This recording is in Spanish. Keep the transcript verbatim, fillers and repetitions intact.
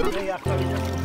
Hasta